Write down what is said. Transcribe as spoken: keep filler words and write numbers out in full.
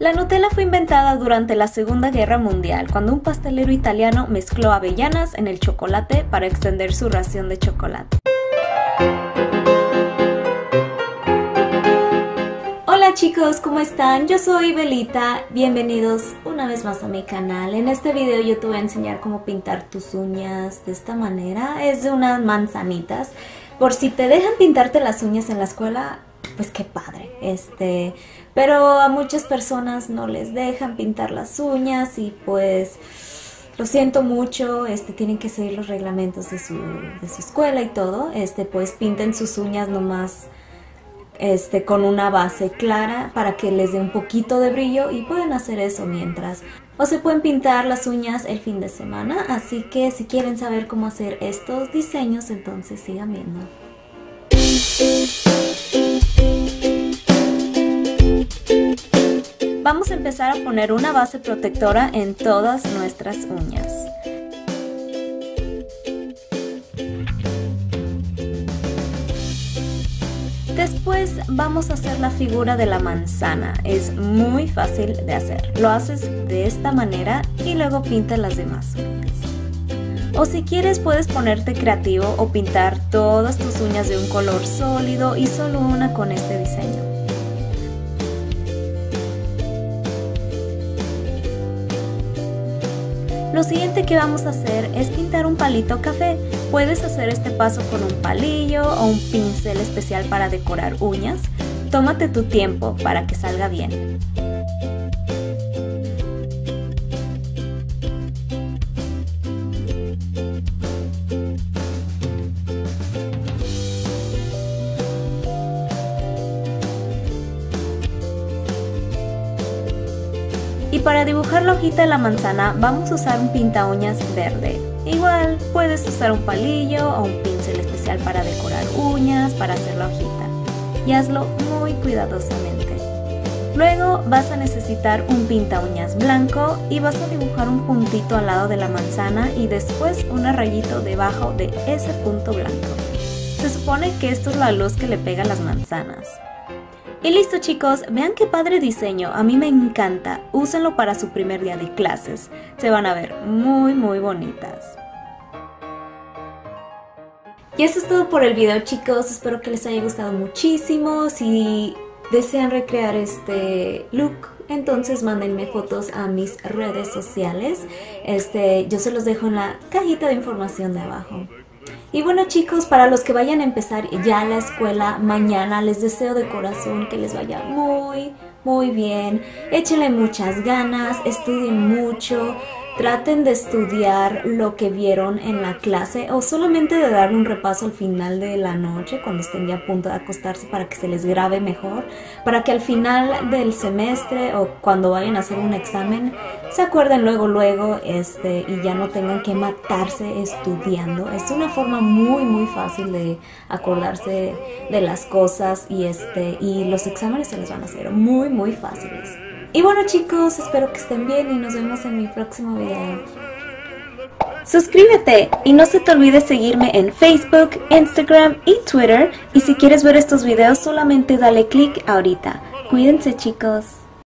La Nutella fue inventada durante la Segunda Guerra Mundial, cuando un pastelero italiano mezcló avellanas en el chocolate para extender su ración de chocolate. Hola chicos, ¿cómo están? Yo soy Belita, bienvenidos una vez más a mi canal. En este video yo te voy a enseñar cómo pintar tus uñas de esta manera, es de unas manzanitas. Por si te dejan pintarte las uñas en la escuela, pues qué padre, este, pero a muchas personas no les dejan pintar las uñas y pues lo siento mucho, este, tienen que seguir los reglamentos de su, de su escuela y todo, este, pues pinten sus uñas nomás este, con una base clara para que les dé un poquito de brillo y pueden hacer eso mientras. O se pueden pintar las uñas el fin de semana, así que si quieren saber cómo hacer estos diseños, entonces sigan viendo. Vamos a empezar a poner una base protectora en todas nuestras uñas. Después vamos a hacer la figura de la manzana. Es muy fácil de hacer. Lo haces de esta manera y luego pintas las demás uñas. O si quieres puedes ponerte creativo o pintar todas tus uñas de un color sólido y solo una con este diseño. Lo siguiente que vamos a hacer es pintar un palito café. Puedes hacer este paso con un palillo o un pincel especial para decorar uñas. Tómate tu tiempo para que salga bien. Y para dibujar la hojita de la manzana vamos a usar un pinta uñas verde. Igual puedes usar un palillo o un pincel especial para decorar uñas, para hacer la hojita. Y hazlo muy cuidadosamente. Luego vas a necesitar un pinta uñas blanco y vas a dibujar un puntito al lado de la manzana y después un rayito debajo de ese punto blanco. Se supone que esto es la luz que le pega a las manzanas. Y listo chicos, vean qué padre diseño, a mí me encanta, úsenlo para su primer día de clases, se van a ver muy muy bonitas. Y eso es todo por el video chicos, espero que les haya gustado muchísimo, si desean recrear este look, entonces mándenme fotos a mis redes sociales, este, yo se los dejo en la cajita de información de abajo. Y bueno chicos, para los que vayan a empezar ya la escuela mañana, les deseo de corazón que les vaya muy, muy bien. Échenle muchas ganas, estudien mucho, traten de estudiar lo que vieron en la clase o solamente de darle un repaso al final de la noche cuando estén ya a punto de acostarse para que se les grabe mejor, para que al final del semestre o cuando vayan a hacer un examen se acuerden luego luego este, y ya no tengan que matarse estudiando. Es una forma muy muy fácil de acordarse de las cosas y, este, y los exámenes se les van a hacer muy muy fáciles. Y bueno chicos, espero que estén bien y nos vemos en mi próximo video. Suscríbete y no se te olvide seguirme en Facebook, Instagram y Twitter. Y si quieres ver estos videos solamente dale click ahorita. Cuídense chicos.